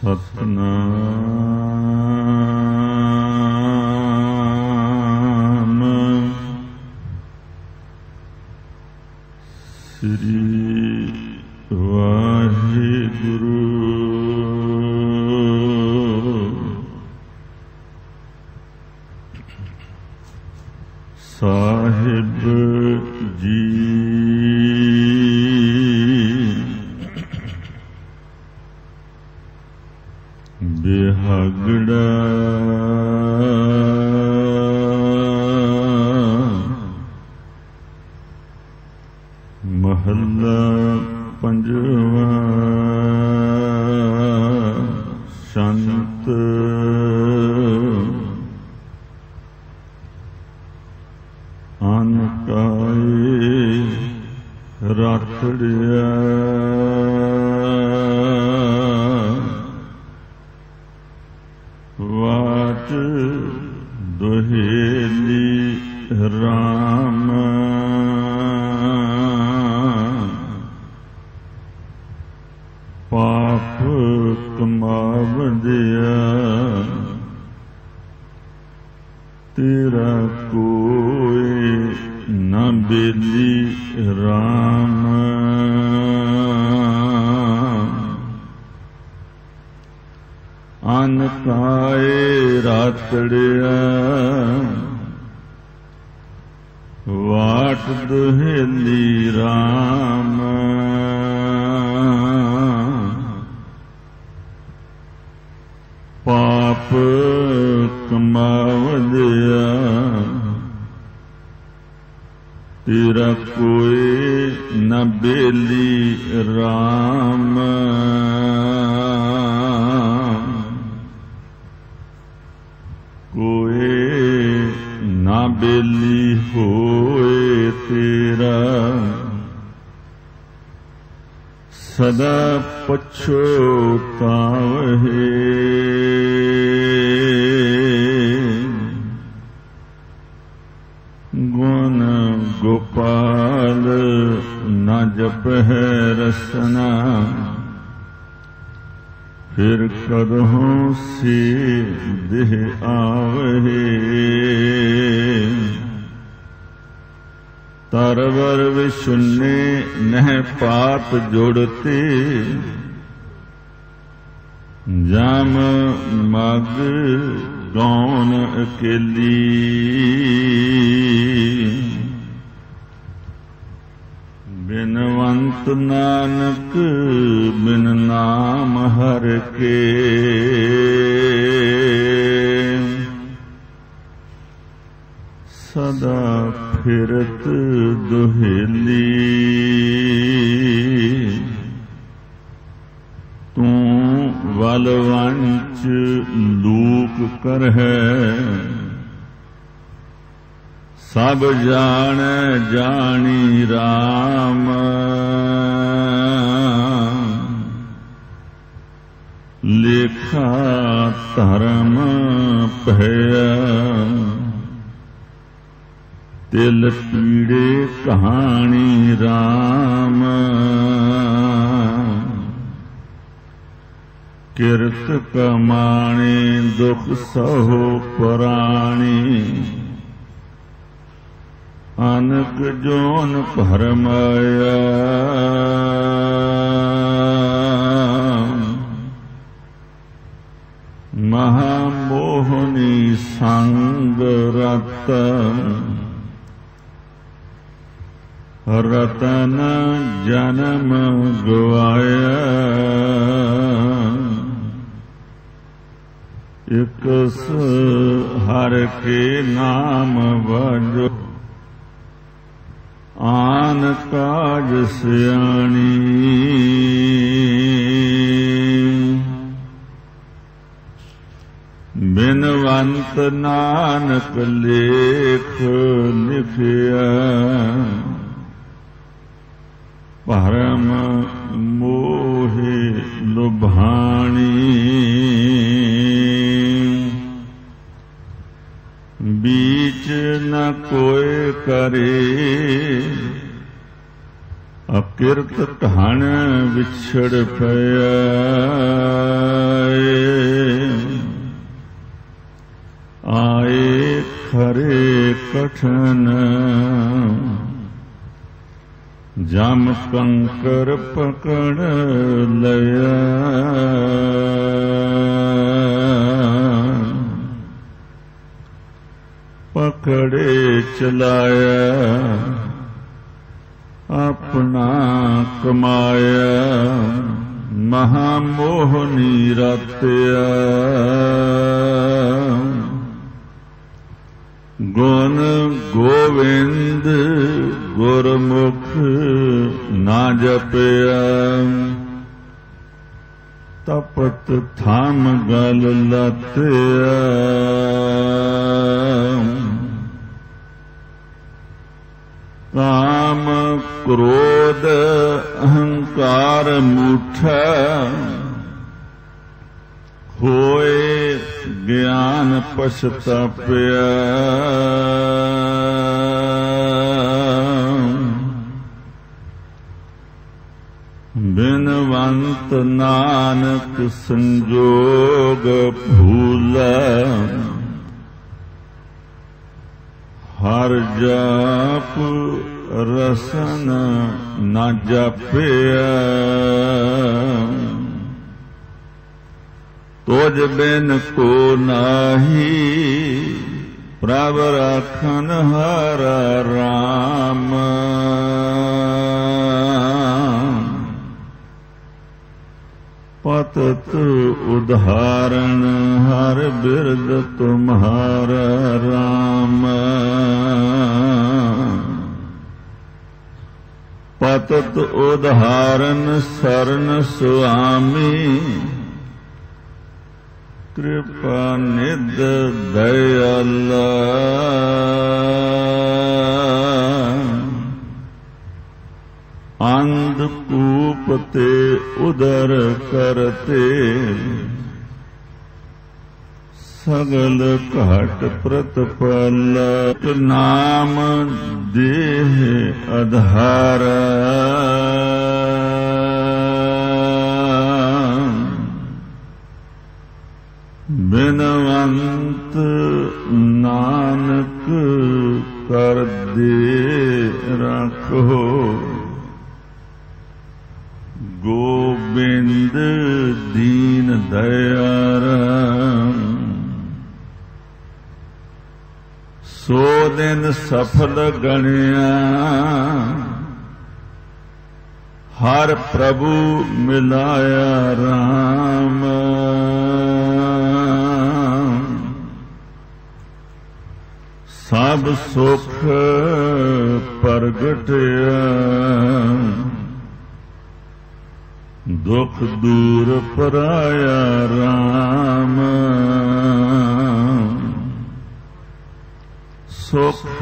सतनाम श्री वाहिगुरु साहिब जी बिहागड़ा महला पंजवा संत अनकाए राखड़िया वाट दुहेली राम पाप कमावदिया तेरा कोई न बेली राम अनकाए रातड़िया वाट दुहेली राम पाप कमावदिया तेरा कोई न बेली राम कोई न बेली होए तेरा सदा पछोतावहे गुण गोपाल न जप है रसना फिर कदहों से देह आवहे तरवर विशुन्ने नह पाप जोड़ते जाम मग गौन अकेली बिनवंत नानक बिन नाम हर के सदा फिरत दुहेली तू वालवांच लूक कर है सब जान जानी राम लेखा धर्म भया तिल पीड़े कहानी राम किरत कमाने दुख सहो प्राणी अनक जोन भरमाया महामोहनी संग रतन रतन जन्म गवाया एक हर के नाम बजो आन काज सियाणी बिनवंत नानक लेख लिखिया परम मोहे लुभाणी बीच न कोई करे अकिरत धन विछड़ पया कठिन जाम कंकर पकड़ लया। पकड़े चलाया अपना कमाया महामोहनी रत्या। गुण गोविंद गुरमुख ना जपया। तपत थाम गल लत्या। काम क्रोध अहंकार मूठा होए ज्ञान पश्चातापया। बिनवंत नानक संजोग भूला। हर जाप रसन न जपया। तुझ बिन को नाही प्रभ राखन हारा राम। पतत उद्धारण हर बिरद तुम्हारा राम। पतत उद्धारण शरण स्वामी कृपा निध दयाल। अंधकूप ते उदर करते सगल घाट प्रतिपल। नाम देह आधारा बिनवंत नानक कर दे रखो। गोविंद दीन दयाल। सो दिन सफल गणिया हर प्रभु मिलाया राम। सब सुख प्रगटिया दुख दूर पराया राम। सुख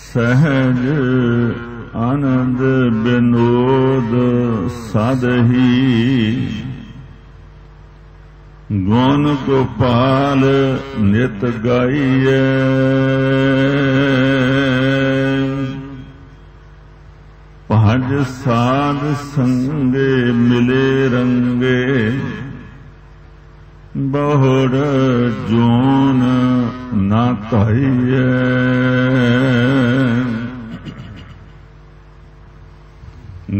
सहज आनंद विनोद साधही। गुण गोपाल नित गाइए। भज साध संगे मिले रंगे। बहुड़ जोन ना ताइए।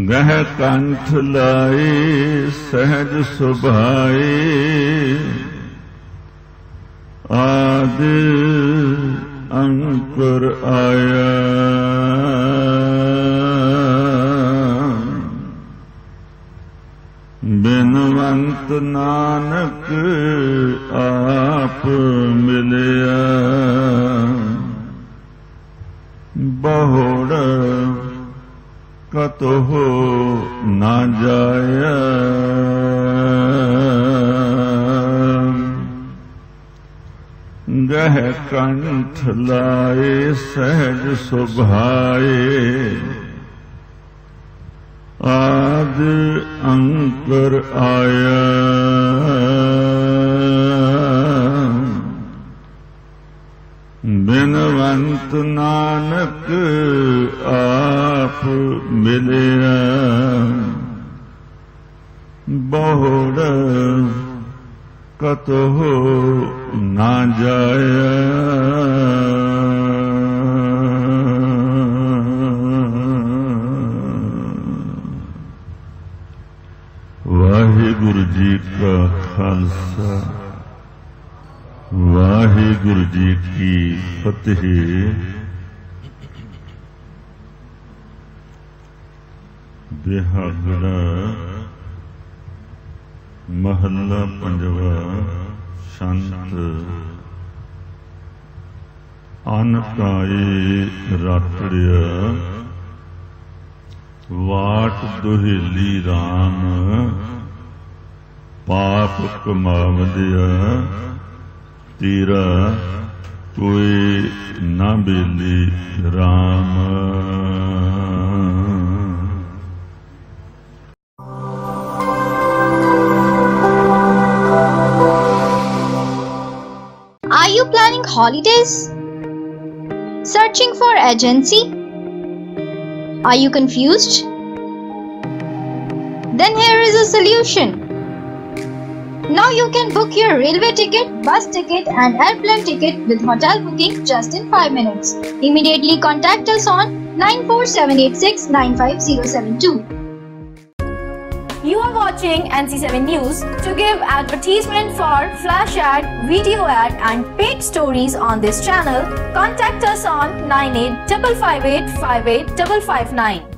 गह कंठ लाए सहज सुभाए। आदि अंकुर आया। बिनवंत नानक आप मिलिया। बहुड़ कतहु ना जाया। गह कंठ लाए सहज सुभाए। आदि अंकुर आया। बिनवंत नानक आप मिलिया। बहुड़ कतहु ना जाया। गुरु जी का खालसा, वाहेगुरु जी की फतेह। बिहागड़ा महला पंजवा शांत। अनकाए रातड़िया वाट दुहेली राम, पाप कमावदिया तेरा कोई ना बेली Ram. Are you planning holidays? Searching for agency? Are you confused? Then here is a solution. Now you can book your railway ticket, bus ticket and airplane ticket with hotel booking just in 5 minutes. Immediately contact us on 94786 95072. You are watching NC7 News. To give advertisement for flash ad, video ad and paid stories on this channel, contact us on 9855858559.